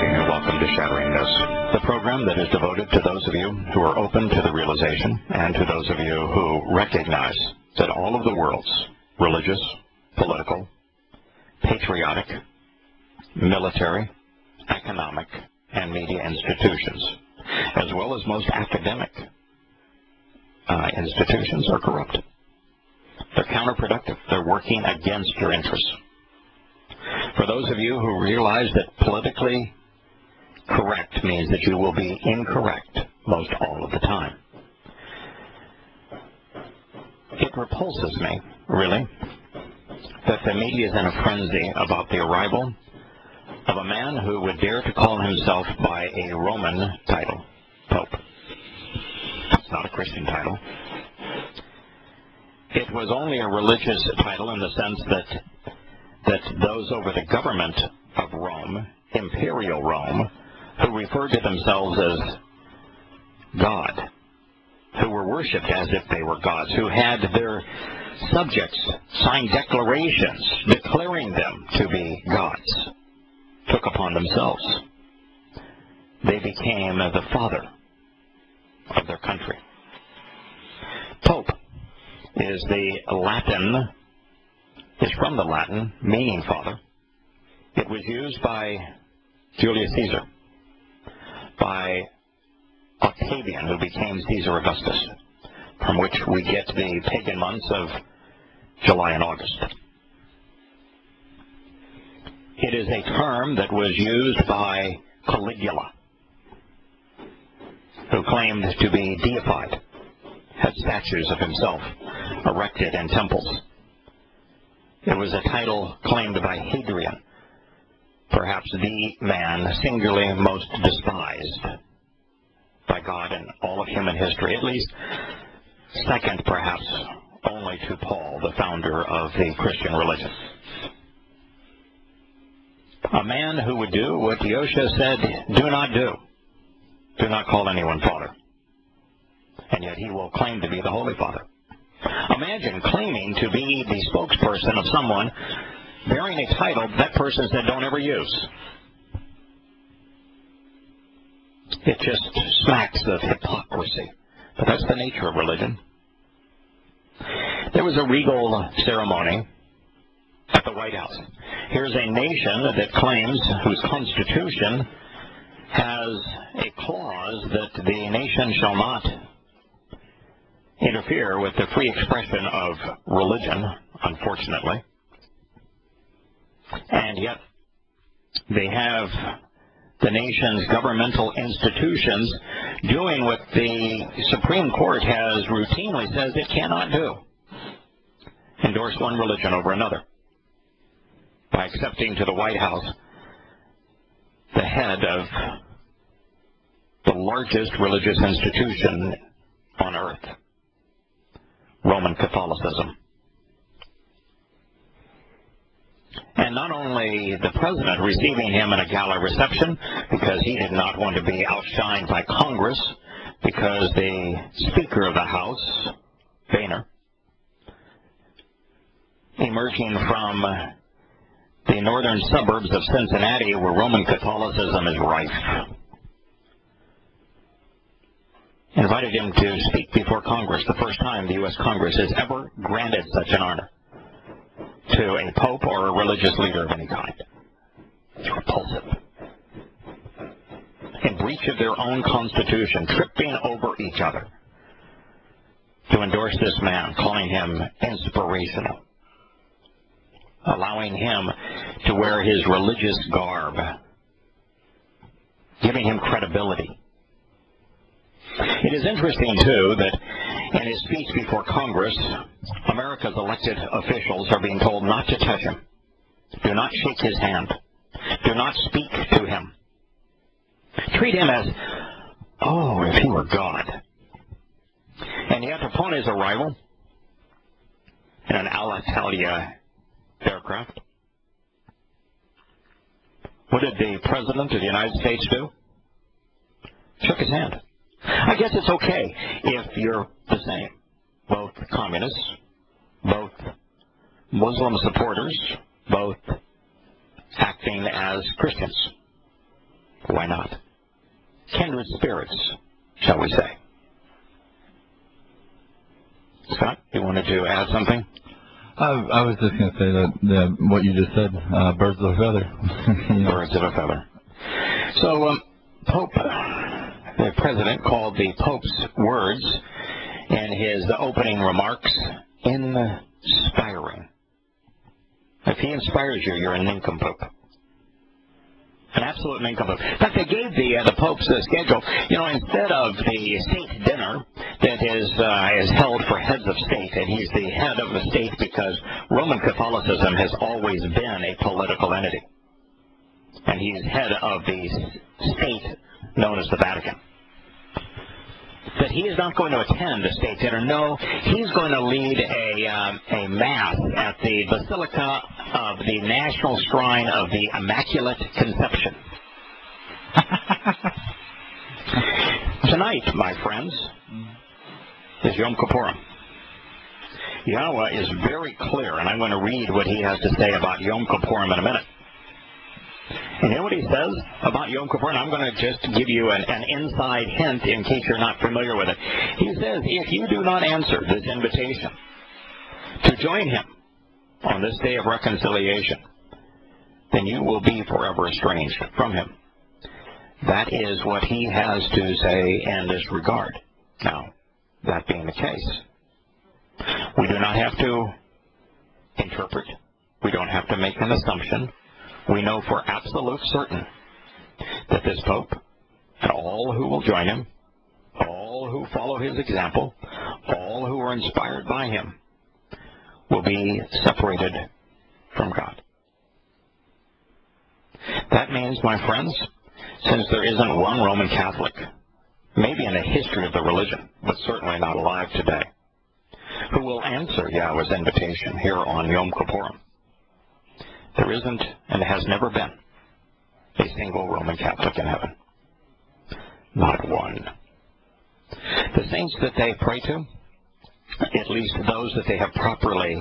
morning and welcome to Shatteringness, the program that is devoted to those of you who are open to the realization and to those of you who recognize that all of the world's religious, political, patriotic, military, economic, and media institutions, as well as most academic institutions, are corrupt. They're counterproductive. They're working against your interests. For those of you who realize that politically correct means that you will be incorrect most all of the time, it repulses me, really, that the media is in a frenzy about the arrival of a man who would dare to call himself by a Roman title, Pope. That's not a Christian title. It was only a religious title in the sense that those over the government of Rome, Imperial Rome, who referred to themselves as God, who were worshipped as if they were gods, who had their subjects sign declarations declaring them to be gods, took upon themselves. They became the father of their country. Pope is the Latin, is from the Latin, meaning father. It was used by Julius Caesar, by Octavian, who became Caesar Augustus, from which we get the pagan months of July and August. It is a term that was used by Caligula, who claimed to be deified, had statues of himself erected in temples. It was a title claimed by Hadrian, perhaps the man singularly most despised by God in all of human history, at least second perhaps only to Paul, the founder of the Christian religion. A man who would do what Yosha said, do not do. Do not call anyone father. And yet he will claim to be the Holy Father. Imagine claiming to be the spokesperson of someone bearing a title that person said don't ever use. It just smacks of hypocrisy. But that's the nature of religion. There was a regal ceremony at the White House. Here's a nation that claims, whose constitution has a clause that the nation shall not interfere with the free expression of religion, unfortunately. And yet they have the nation's governmental institutions doing what the Supreme Court has routinely says it cannot do. Endorse one religion over another by accepting to the White House the head of the largest religious institution on earth, Roman Catholicism. And not only the president receiving him in a gala reception, because he did not want to be outshined by Congress, because the Speaker of the House, Boehner, emerging from the northern suburbs of Cincinnati, where Roman Catholicism is rife, invited him to speak before Congress, the first time the U.S. Congress has ever granted such an honor to a pope or a religious leader of any kind. It's repulsive. In breach of their own constitution, tripping over each other to endorse this man, calling him inspirational, allowing him to wear his religious garb, giving him credibility. It is interesting, too, that in his speech before Congress, America's elected officials are being told not to touch him. Do not shake his hand. Do not speak to him. Treat him as, oh, if he were God. And yet upon his arrival in an Alitalia aircraft, what did the President of the United States do? Shook his hand. I guess it's okay if you're the same, both communists, both Muslim supporters, both acting as Christians. Why not? Kindred spirits, shall we say. Scott, you wanted to add something? I was just going to say that what you just said, birds of a feather. You know. Birds of a feather. So Pope, the president, called the Pope's words and his opening remarks inspiring. If he inspires you, you're a nincompoop. An absolute nincompoop. In fact, they gave the Pope's schedule. You know, instead of the state dinner that is held for heads of state, and he's the head of the state because Roman Catholicism has always been a political entity. And he's head of the state known as the Vatican. That he is not going to attend the state dinner. No, he's going to lead a mass at the Basilica of the National Shrine of the Immaculate Conception. Tonight, my friends, is Yom Kippur. Yahweh is very clear, and I'm going to read what he has to say about Yom Kippur in a minute. You know what he says about Yom Kippur? And I'm going to just give you an inside hint in case you're not familiar with it. He says, if you do not answer this invitation to join him on this day of reconciliation, then you will be forever estranged from him. That is what he has to say in this regard. Now, that being the case, we do not have to interpret. We don't have to make an assumption. We know for absolute certain that this Pope and all who will join him, all who follow his example, all who are inspired by him, will be separated from God. That means, my friends, since there isn't one Roman Catholic, maybe in the history of the religion, but certainly not alive today, who will answer Yahweh's invitation here on Yom Kippur, there isn't, and has never been, a single Roman Catholic in heaven. Not one. The saints that they pray to, at least those that they have properly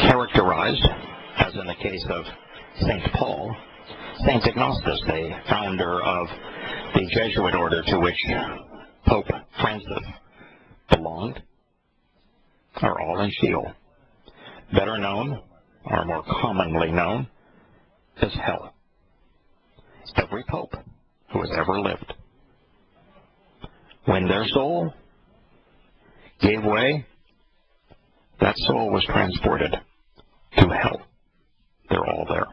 characterized, as in the case of St. Paul, St. Ignatius, the founder of the Jesuit order to which Pope Francis belonged, are all in Sheol, better known, or more commonly known, as hell. Every Pope who has ever lived, when their soul gave way, that soul was transported to hell. They're all there.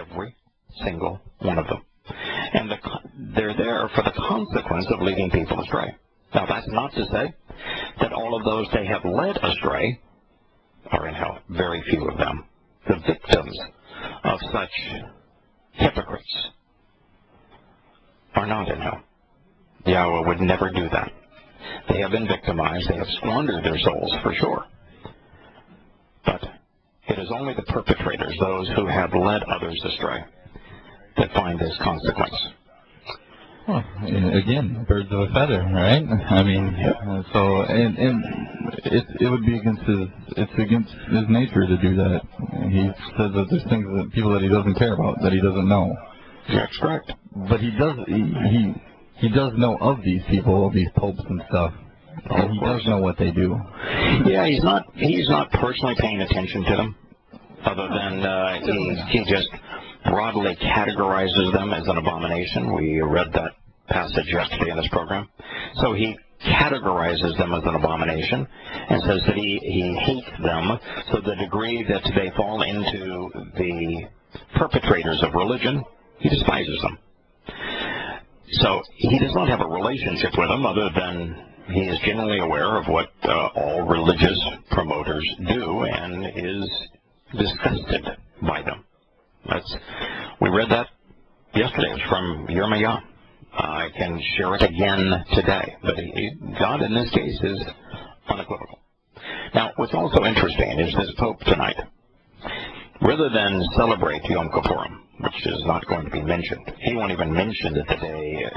Every single one of them. And they're there for the consequence of leading people astray. Now, that's not to say that all of those they have led astray are in hell. Very few of them. The victims of such hypocrites are not in hell. Yahweh would never do that. They have been victimized. They have squandered their souls, for sure. But it is only the perpetrators, those who have led others astray, that find this consequence. Well, again, birds of a feather, right? I mean, so and it would be against his nature to do that. He says that there's things that people that he doesn't care about, that he doesn't know. That's correct. But he does know of these people, of these popes and stuff, and he does know what they do. Yeah, he's not personally paying attention to them, other than he just broadly categorizes them as an abomination. We read that passage yesterday in this program. So he categorizes them as an abomination and says that he hates them to the degree that they fall into the perpetrators of religion. He despises them. So he does not have a relationship with them other than he is generally aware of what all religious promoters do and is disgusted by them. We read that yesterday. It was from Yirmiyah. I can share it again today. But God, in this case, is unequivocal. Now, what's also interesting is this Pope tonight, rather than celebrate Yom Kippur, which is not going to be mentioned, he won't even mention that the day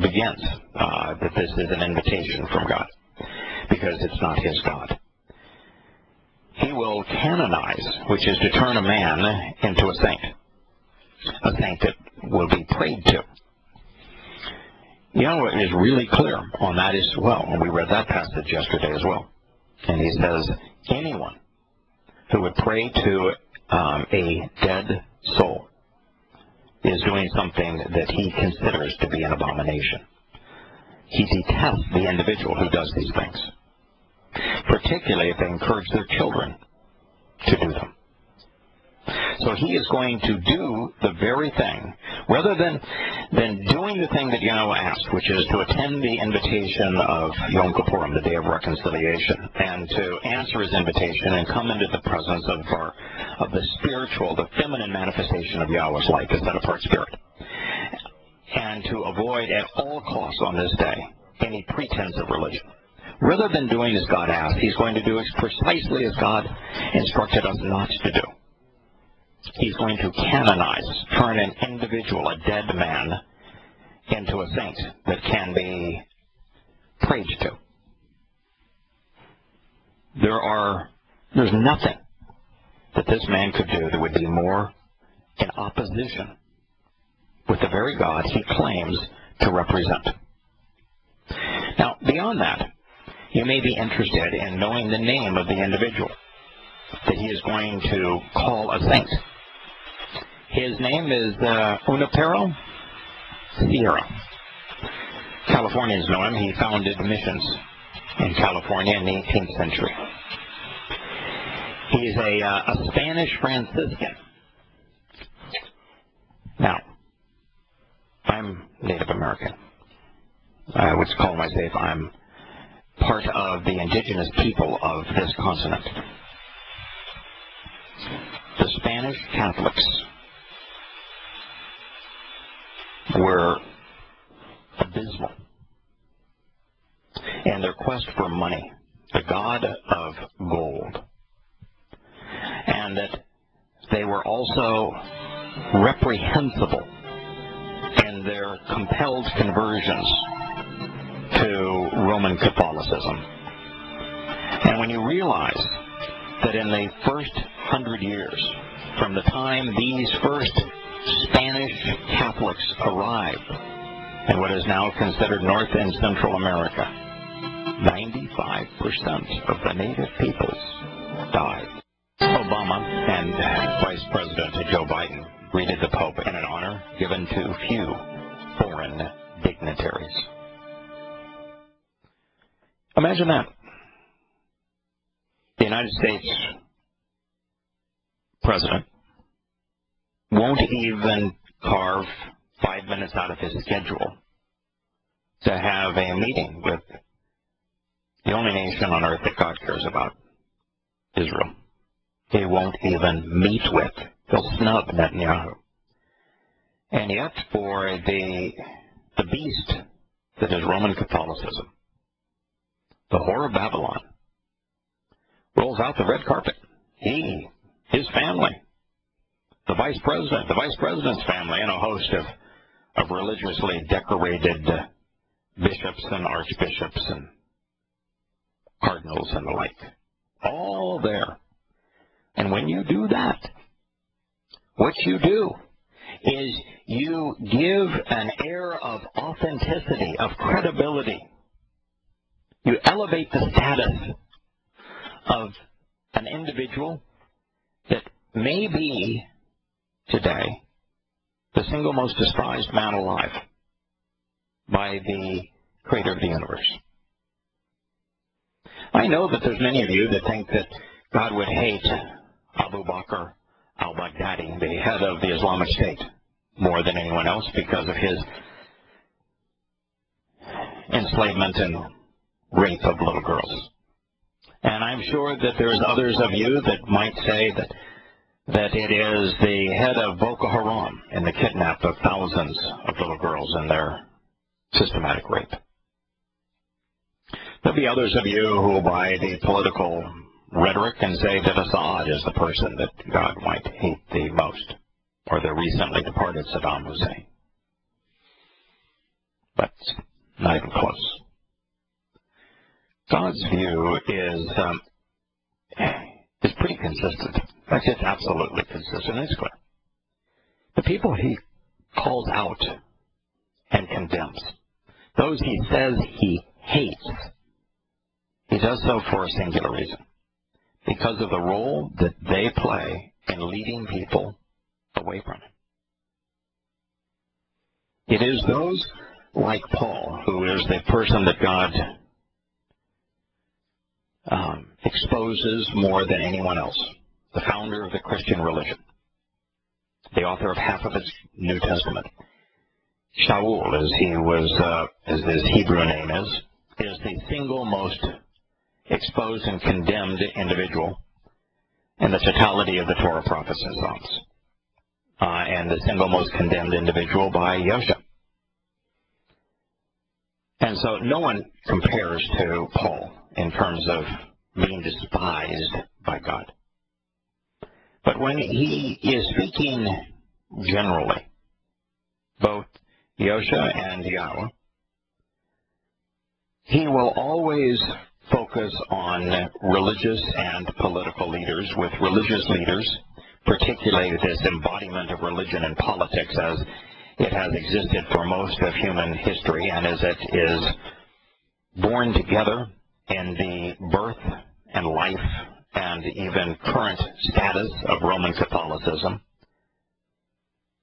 begins, that this is an invitation from God, because it's not his God. He will canonize, which is to turn a man into a saint. a thing that will be prayed to. Yahweh is really clear on that as well, and we read that passage yesterday as well. And he says, anyone who would pray to a dead soul is doing something that he considers to be an abomination. He detests the individual who does these things, particularly if they encourage their children to do them. So he is going to do the very thing, rather than doing the thing that Yahweh asked, which is to attend the invitation of Yom Kippur, the Day of Reconciliation, and to answer his invitation and come into the presence of the spiritual, the feminine manifestation of Yahweh's life, his set-apart spirit, and to avoid at all costs on this day any pretense of religion. Rather than doing as God asked, he's going to do precisely as God instructed us not to do. He's going to canonize, turn an individual, a dead man, into a saint that can be prayed to. There's nothing that this man could do that would be more in opposition with the very God he claims to represent. Now, beyond that, you may be interested in knowing the name of the individual that he is going to call a saint. His name is Junípero Serra. Californians know him. He founded missions in California in the 18th century. He is a Spanish Franciscan. Now, I'm Native American. I would call myself, I'm part of the indigenous people of this continent. The Spanish Catholics were abysmal in their quest for money, the god of gold, and that they were also reprehensible in their compelled conversions to Roman Catholicism. And when you realize that in the first 100 years, from the time these first Spanish Catholics arrived in what is now considered North and Central America, 95% of the native peoples died. Obama and Vice President Joe Biden greeted the Pope in an honor given to few foreign dignitaries. Imagine that. The United States president won't even carve 5 minutes out of his schedule to have a meeting with the only nation on earth that God cares about, Israel. He won't even meet with. He'll snub Netanyahu. And yet, for the beast that is Roman Catholicism, the whore of Babylon, rolls out the red carpet. He, his family, the vice president, the vice president's family, and a host of religiously decorated bishops and archbishops and cardinals and the like. All there. And when you do that, what you do is you give an air of authenticity, of credibility. You elevate the status of an individual that may be, today, the single most despised man alive by the creator of the universe. I know that there's many of you that think that God would hate Abu Bakr al-Baghdadi, the head of the Islamic State, more than anyone else because of his enslavement and rape of little girls. And I'm sure that there's others of you that might say that it is the head of Boko Haram in the kidnap of thousands of little girls and their systematic rape. There'll be others of you who will buy the political rhetoric and say that Assad is the person that God might hate the most, or the recently departed Saddam Hussein. But not even close. God's view is pretty consistent. That's just absolutely consistent. It's clear. The people he calls out and condemns. Those he says he hates. He does so for a singular reason. Because of the role that they play in leading people away from him. It is those like Paul, who is the person that God exposes more than anyone else, the founder of the Christian religion, the author of half of his New Testament. Shaul, as he was, as his Hebrew name is the single most exposed and condemned individual in the totality of the Torah, prophets, and Psalms, and the single most condemned individual by Yosha. And so no one compares to Paul in terms of being despised by God. But when he is speaking generally, both Yosha and Yahweh, he will always focus on religious and political leaders, with religious leaders, particularly this embodiment of religion and politics as it has existed for most of human history, and as it is born together in the birth and life and even current status of Roman Catholicism,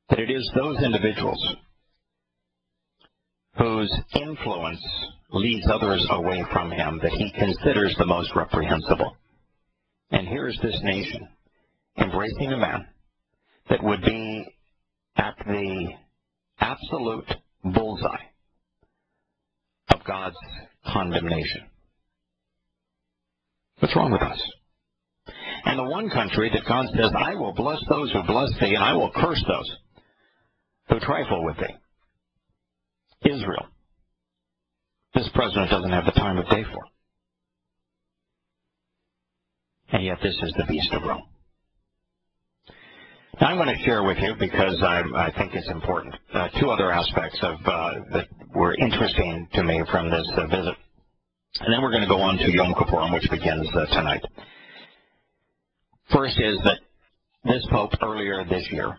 that it is those individuals whose influence leads others away from him that he considers the most reprehensible. And here is this nation embracing a man that would be at the absolute bullseye of God's condemnation. What's wrong with us? And the one country that God says, I will bless those who bless thee, and I will curse those who trifle with thee. Israel. This president doesn't have the time of day for. And yet this is the beast of Rome. Now I want to share with you, because I think it's important, two other aspects of that were interesting to me from this visit. And then we're going to go on to Yom Kippur, which begins tonight. First is that this Pope earlier this year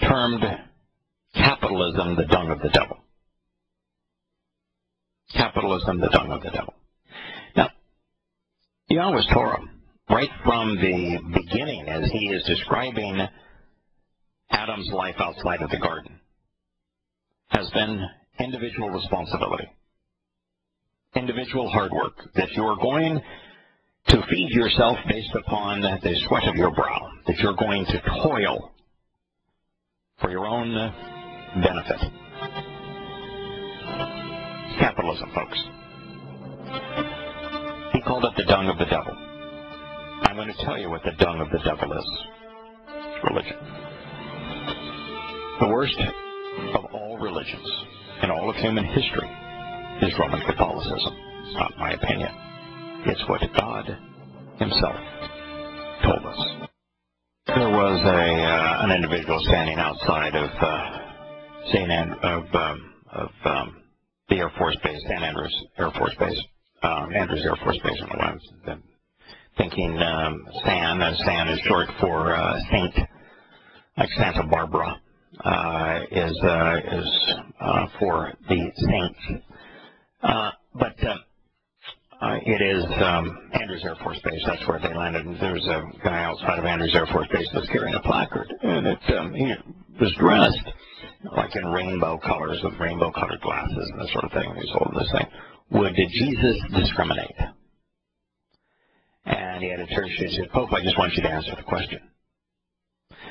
termed capitalism the dung of the devil. Capitalism, the dung of the devil. Now, Yahweh's Torah, right from the beginning, as he is describing Adam's life outside of the garden, has been individual responsibility, individual hard work, that you are going to feed yourself based upon the sweat of your brow, that you're going to toil for your own benefit. Capitalism, folks. He called it the dung of the devil. I'm going to tell you what the dung of the devil is. It's religion. The worst of all religions in all of human history is Roman Catholicism. It's not my opinion. It's what God himself told us. There was an individual standing outside of the Air Force Base, Andrews Air Force Base, Andrews Air Force Base. I was thinking San, and San is short for Saint, like Santa Barbara, is for the saints. But it is Andrews Air Force Base. That's where they landed. And there was a guy outside of Andrews Air Force Base that was carrying a placard, and it he was dressed like in rainbow colors, with rainbow-colored glasses and this sort of thing. He's holding this thing. Did Jesus discriminate? And he had a church. He said, Pope, I just want you to answer the question.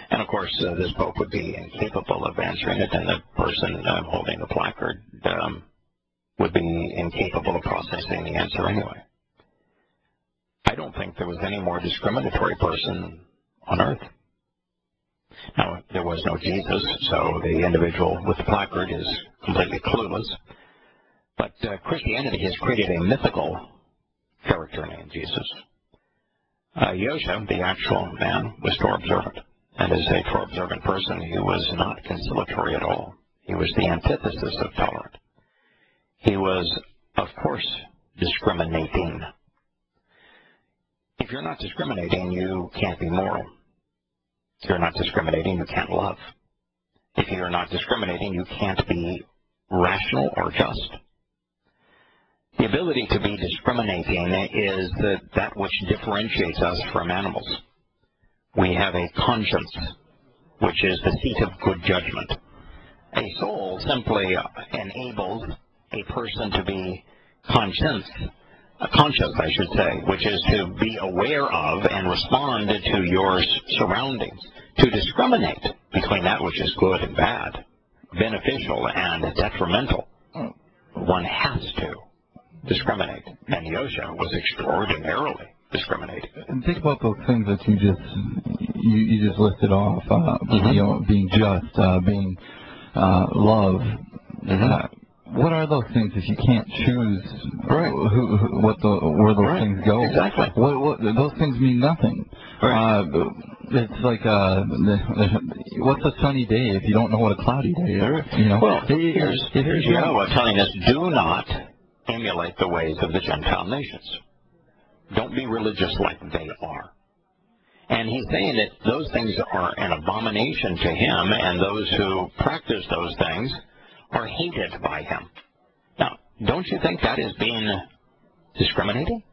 And, of course, this Pope would be incapable of answering it, and the person holding the placard would be incapable of processing the answer anyway. I don't think there was any more discriminatory person on earth. Now, there was no Jesus, so the individual with the placard is completely clueless. But Christianity has created a mythical character named Jesus. Yosha, the actual man, was Torah observant. And as a Torah observant person, he was not conciliatory at all. He was the antithesis of tolerant. He was, of course, discriminating. If you're not discriminating, you can't be moral. you're not discriminating, you can't love. If you're not discriminating, you can't be rational or just. The ability to be discriminating is that which differentiates us from animals. We have a conscience, which is the seat of good judgment. A soul simply enables a person to be conscious, which is to be aware of and respond to your surroundings, to discriminate between that which is good and bad, beneficial and detrimental. One has to discriminate, and Yosha was extraordinarily discriminating. And think about those things that you just listed off, you know, being just, being love. What are those things if you can't choose where those things go? Exactly. What, those things mean nothing. Right. It's like, what's a sunny day if you don't know what a cloudy day is? You know? Well, here's Yahweh telling us, do not emulate the ways of the Gentile nations. Don't be religious like they are. And he's saying that those things are an abomination to him, and those who practice those things are hated by him. Now, don't you think that is being discriminating?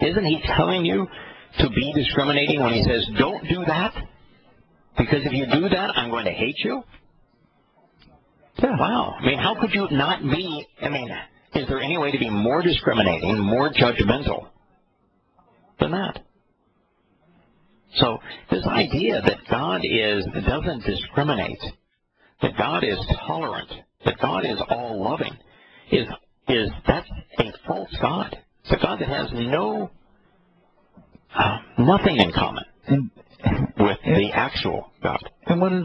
Isn't he telling you to be discriminating when he says, don't do that? Because if you do that, I'm going to hate you? Yeah. Wow. I mean, how could you not be, I mean, is there any way to be more discriminating, more judgmental than that? So this idea that God doesn't discriminate, that God is tolerant, that God is all-loving, is that's a false God. It's a God that has nothing in common with the actual God. And what is,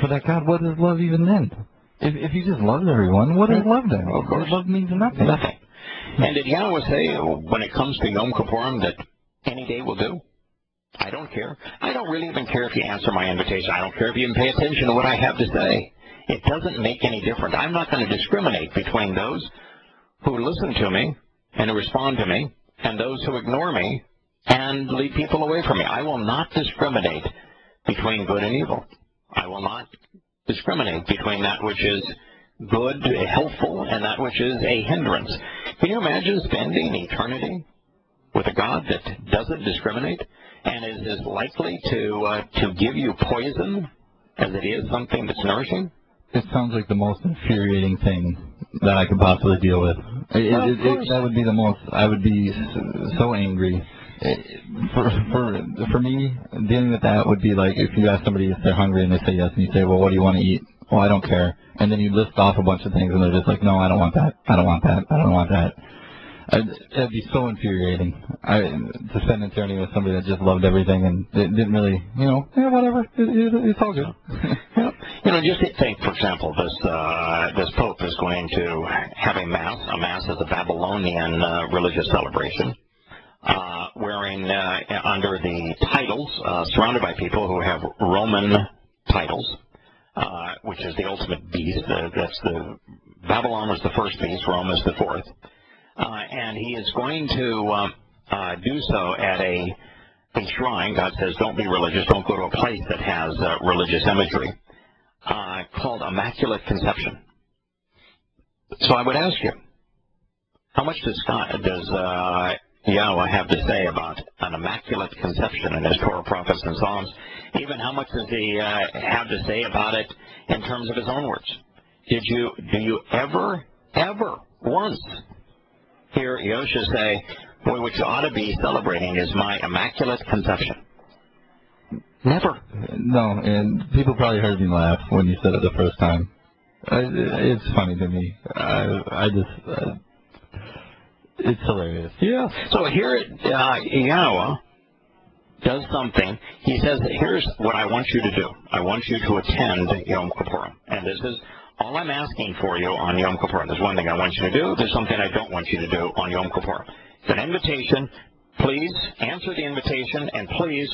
for that God, what is love even then? If you just loved everyone, what is love then? Of course. Love means nothing. Nothing. And did Yahweh say, when it comes to Yom Kippurim, that any day will do? I don't care. I don't really even care if you answer my invitation. I don't care if you even pay attention to what I have to say. It doesn't make any difference. I'm not going to discriminate between those who listen to me and who respond to me and those who ignore me and lead people away from me. I will not discriminate between good and evil. I will not discriminate between that which is good, helpful, and that which is a hindrance. Can you imagine spending eternity with a God that doesn't discriminate and is as likely to give you poison as it is something that's nourishing? It sounds like the most infuriating thing that I could possibly deal with. That would be the most. I would be so angry. For me, dealing with that would be like if you ask somebody if they're hungry and they say yes, and you say, well, what do you want to eat? Well, I don't care. And then you list off a bunch of things, and they're just like, no, I don't want that. I don't want that. I don't want that. That'd be so infuriating. To spend eternity with somebody that just loved everything and didn't really, you know, yeah, whatever. It's all good. You know, just think, for example, this Pope is going to have a mass. A mass is a Babylonian religious celebration, wearing under the titles, surrounded by people who have Roman titles, which is the ultimate beast. That's the Babylon was the first beast. Rome is the fourth. And he is going to do so at a shrine. God says, don't be religious. Don't go to a place that has religious imagery, called Immaculate Conception. So I would ask you, how much does Yahweh have to say about an Immaculate Conception in his Torah, prophets, and Psalms? Even how much does he have to say about it in terms of his own words? Do you ever once hear Yosha say, boy, what you ought to be celebrating is my Immaculate Conception? Never. No, and people probably heard me laugh when you said it the first time. It's funny to me. It's hilarious. Yeah. So here Yahweh does something. He says, here's what I want you to do. I want you to attend Yom Kippurim. And this is all I'm asking for you on Yom Kippur. There's one thing I want you to do. There's something I don't want you to do on Yom Kippur. It's an invitation. Please answer the invitation, and please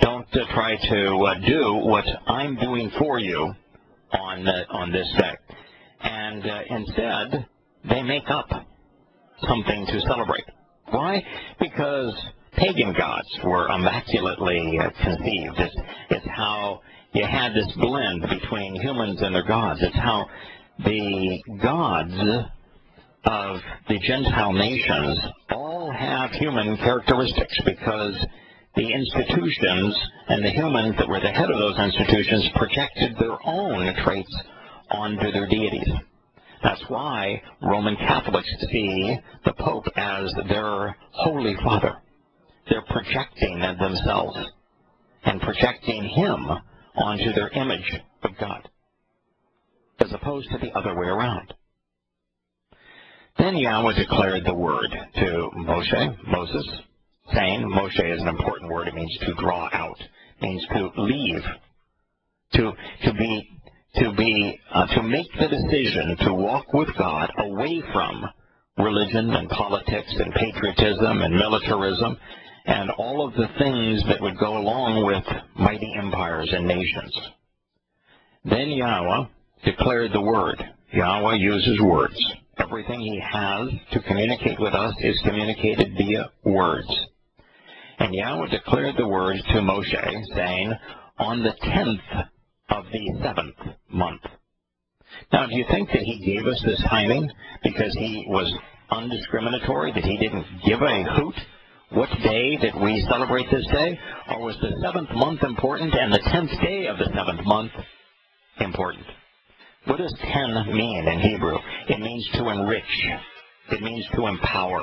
don't try to do what I'm doing for you on this day. And instead, they make up something to celebrate. Why? Because pagan gods were immaculately conceived. It's how you had this blend between humans and their gods. It's how the gods of the Gentile nations all have human characteristics, because the institutions and the humans that were the head of those institutions projected their own traits onto their deities. That's why Roman Catholics see the Pope as their Holy Father. They're projecting themselves and projecting him onto their image of God, as opposed to the other way around. Then Yahweh declared the word to Moshe, Moses, saying, Moshe is an important word. It means to draw out, it means to leave, to make the decision to walk with God away from religion and politics and patriotism and militarism and all of the things that would go along with mighty empires and nations. Then Yahweh declared the word. Yahweh uses words. Everything he has to communicate with us is communicated via words. And Yahweh declared the word to Moshe, saying, on the 10th of the 7th month. Now, do you think that he gave us this timing because he was undiscriminatory, that he didn't give a hoot what day that we celebrate this day? Or was the 7th month important and the 10th day of the 7th month important? What does 10 mean in Hebrew? It means to enrich. It means to empower.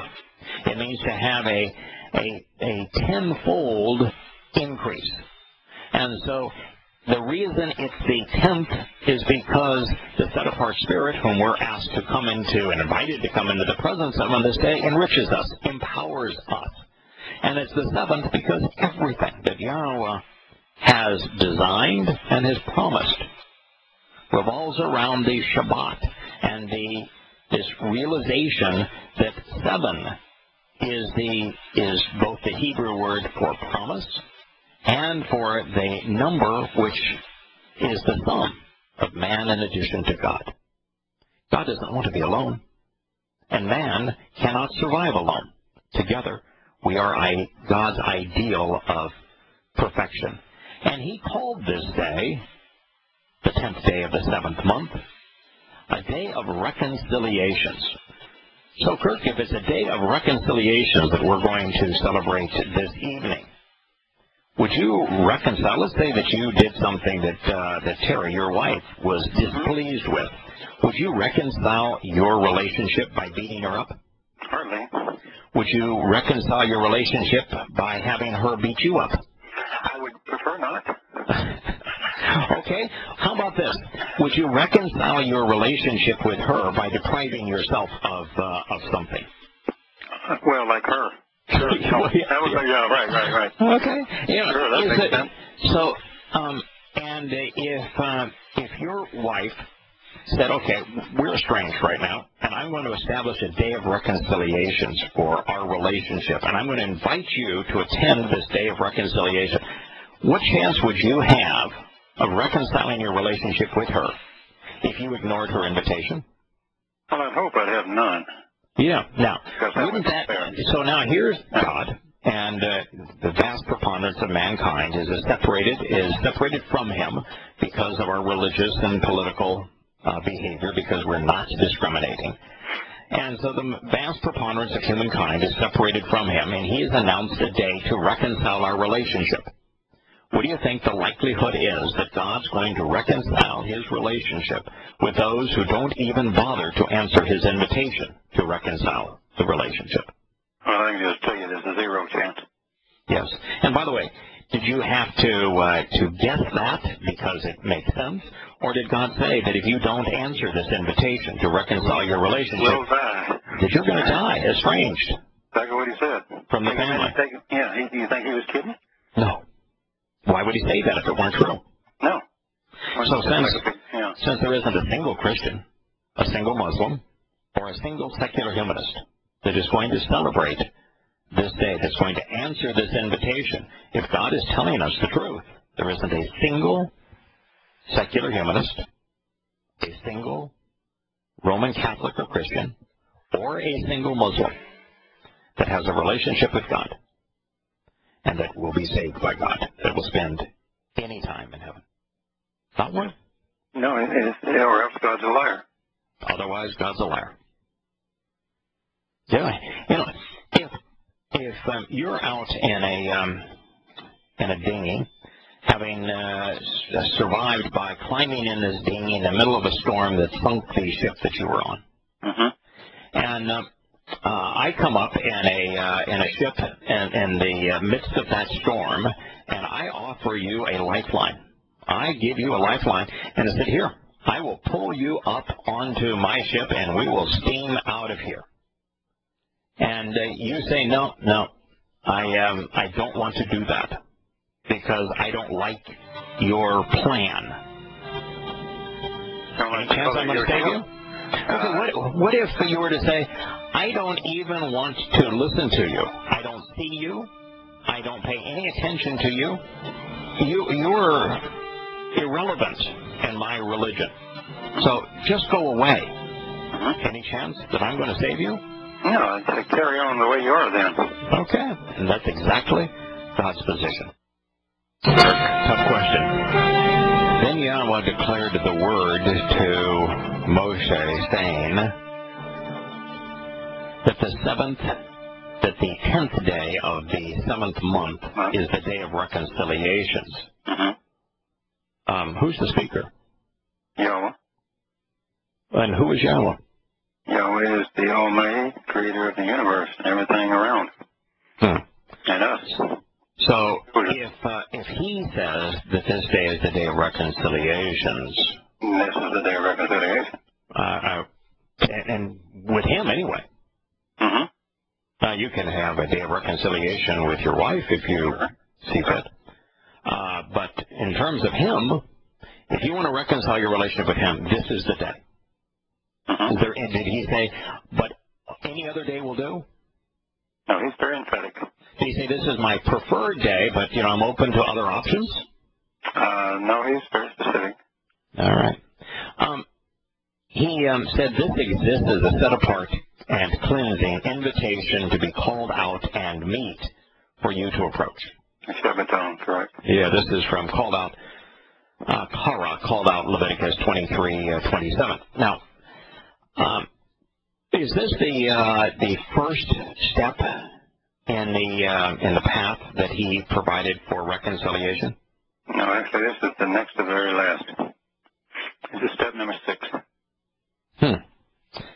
It means to have a tenfold increase. And so the reason it's the 10th is because the set-apart spirit, whom we're asked to come into and invited to come into the presence of on this day, enriches us, empowers us. And it's the 7th because everything that Yahweh has designed and has promised revolves around the Shabbat and this realization that 7 is both the Hebrew word for promise and for the number which is the sum of man in addition to God. God doesn't want to be alone, and man cannot survive alone. Together, we are God's ideal of perfection. And he called this day, the 10th day of the 7th month, a day of reconciliations. So, Kirk, if it's a day of reconciliations that we're going to celebrate this evening, would you reconcile? Let's say that you did something that Terry, your wife, was displeased with. Would you reconcile your relationship by beating her up? Hardly. Would you reconcile your relationship by having her beat you up? I would prefer not. Okay. How about this? Would you reconcile your relationship with her by depriving yourself of something? Well, like her. Sure. Well, yeah. That was, yeah, right. Okay. Yeah. Sure, that makes sense. So, if your wife said, okay, we're estranged right now, and I'm going to establish a day of reconciliations for our relationship, and I'm going to invite you to attend this day of reconciliation, what chance would you have of reconciling your relationship with her if you ignored her invitation? Well, I'd hope I'd have none. Yeah. Now, wouldn't that... So now here's God, and the vast preponderance of mankind is separated from him because of our religious and political behavior, because we're not discriminating. And so the vast preponderance of humankind is separated from him, and he has announced a day to reconcile our relationship. What do you think the likelihood is that God's going to reconcile his relationship with those who don't even bother to answer his invitation to reconcile the relationship? Well, I can just tell you there's a 0 chance. Yes. And by the way, did you have to guess that because it makes sense? Or did God say that if you don't answer this invitation to reconcile your relationship, that you're going to die estranged? That's what he said. From the family. Yeah, you think he was kidding? No. Why would he say that if it weren't true? No. So since there isn't a single Christian, a single Muslim, or a single secular humanist that is going to celebrate this day, that's going to answer this invitation, if God is telling us the truth, there isn't a single secular humanist, a single Roman Catholic or Christian, or a single Muslim that has a relationship with God and that will be saved by God, that will spend any time in heaven. Not worth it. No, or else God's a liar. Otherwise, God's a liar. Yeah. You know, if you're out in a dinghy, having survived by climbing in this dinghy in the middle of a storm that sunk the ship that you were on, and I come up in a ship in the midst of that storm, and I offer you a lifeline. I give you a lifeline, and I said, here, I will pull you up onto my ship, and we will steam out of here. And you say, no, I don't want to do that because I don't like your plan. Any chance I'm going to save you? Okay, what if you were to say, I don't even want to listen to you. I don't see you. I don't pay any attention to you. You're irrelevant in my religion. So just go away. Any chance that I'm going to save you? No, to carry on the way you are then. Okay. And that's exactly God's position. Tough question. Then Yahweh declared the word to Moshe, saying that the 10th day of the 7th month is the day of reconciliations. Who's the speaker? Yahweh. And who is Yahweh? Yahweh is the Almighty, creator of the universe and everything around. And us. So if he says that this day is the day of reconciliations, this is the day of reconciliation. And with him anyway. You can have a day of reconciliation with your wife if you see fit. But in terms of him, if you want to reconcile your relationship with him, this is the day. Did he say, but any other day will do? No, he's very emphatic. Did he say, this is my preferred day, but, you know, I'm open to other options? No, he's very specific. All right. He said this exists as a set-apart and cleansing invitation to be called out and meet for you to approach. Shabbaton, correct. Yeah, this is from called out, Kara, called out Leviticus 23:27. Now, is this the first step in the path that he provided for reconciliation? No, actually, this is the next to very last. This is step number 6.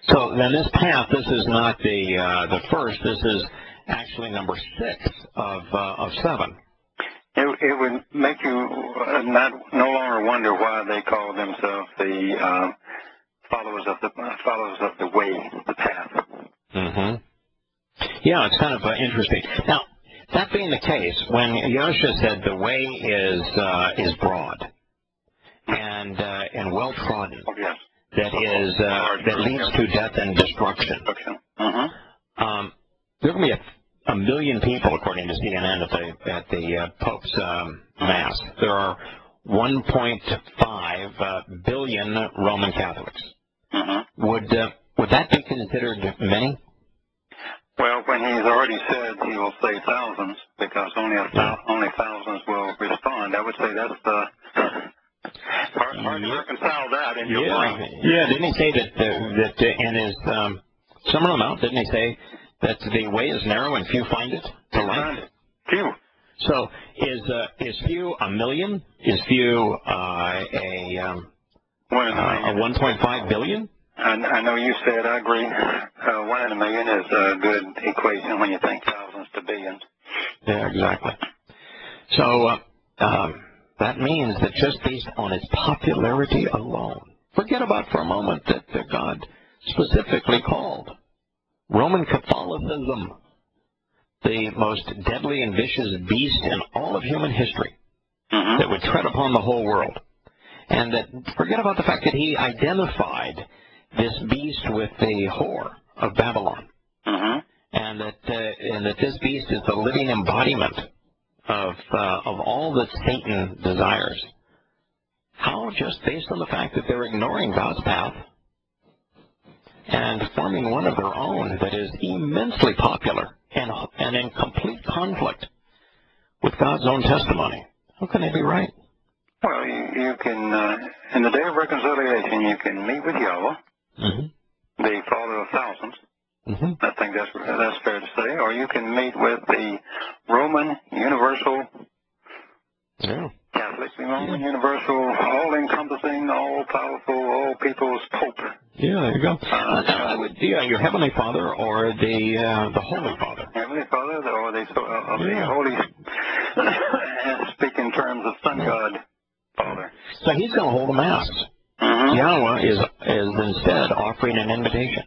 So then, this path, this is not the first. This is actually number 6 of 7. It would make you no longer wonder why they call themselves the followers of the way, the path. Yeah, it's kind of interesting. Now, that being the case, when Yosha said the way is broad and well trodden, that leads to death and destruction. There will be a million people, according to CNN, at the Pope's mass. There are 1.5 billion Roman Catholics. Would that be considered many? Well, when he's already said he will say thousands, because only thousands will respond, I would say that's hard to reconcile that in your mind. Yeah, didn't he say that in his Sermon on the Mount, didn't he say that the way is narrow and few find it? Few. So is few a million? Is few a 1.5 billion? I know you said, I agree, 1 in a million is a good equation when you think thousands to billions. Yeah, exactly. So that means that just based on its popularity alone, forget about for a moment that God specifically called Roman Catholicism the most deadly and vicious beast in all of human history that would tread upon the whole world. And that, forget about the fact that he identified this beast with the whore of Babylon, and that this beast is the living embodiment of all that Satan desires. How, just based on the fact that they're ignoring God's path and forming one of their own that is immensely popular and in complete conflict with God's own testimony. How can they be right? Well, you can, in the day of reconciliation, you can meet with Yahweh, mm-hmm. the Father of thousands. Mm-hmm. I think that's fair to say. Or you can meet with the Roman Universal Catholic, the Roman Universal, all-encompassing, all-powerful, all-people's Pope. Yeah, there you go. Your Heavenly Father or the Holy Father. Heavenly Father or the Holy, speak in terms of Son God Father. So he's going to hold a Mass. Mm-hmm. Yahweh is instead offering an invitation.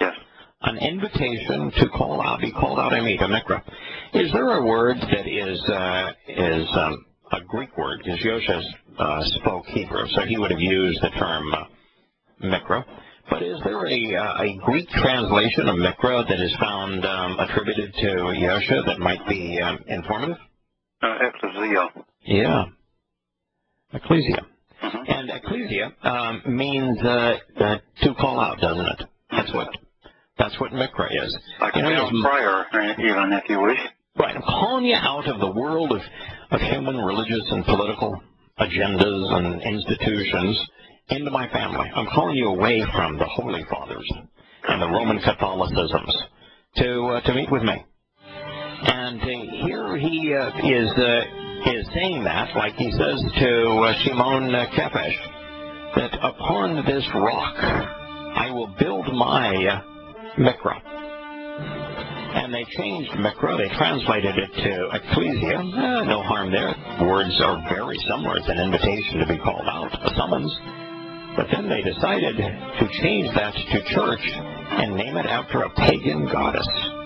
Yes. An invitation to call out, be called out, I mean, to Mikra. Is there a word that is a Greek word? Because Yosha spoke Hebrew, so he would have used the term Mikra. But is there a Greek translation of Mikra that is found attributed to Yosha that might be informative? Ecclesia. Yeah. Ecclesia. Mm-hmm. And Ecclesia means to call out, doesn't it? That's what Mikra is. Like a prayer, even, if you wish. Right. I'm calling you out of the world of human, religious, and political agendas and institutions into my family. I'm calling you away from the Holy Fathers and the Roman Catholicisms to meet with me. And here he is saying that, like he says to Shimon Kepesh, that upon this rock I will build my... Mikra. And they changed Mikra, they translated it to Ecclesia. No harm there. Words are very similar. It's an invitation to be called out, a summons. But then they decided to change that to church and name it after a pagan goddess.